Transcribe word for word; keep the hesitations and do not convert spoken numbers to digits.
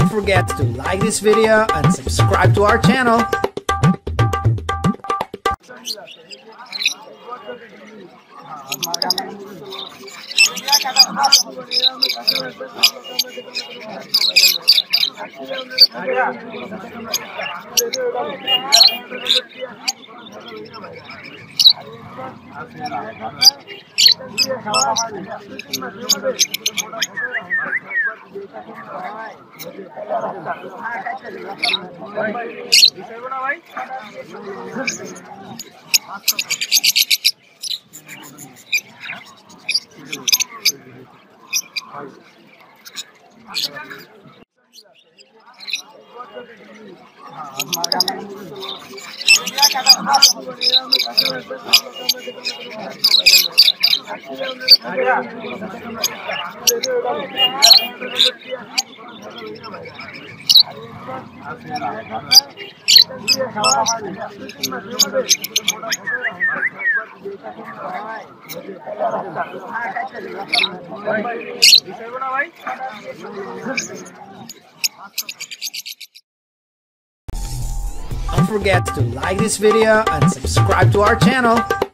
Don't forget to like this video and subscribe to our channel. Don't forget to like this video and subscribe to our channel.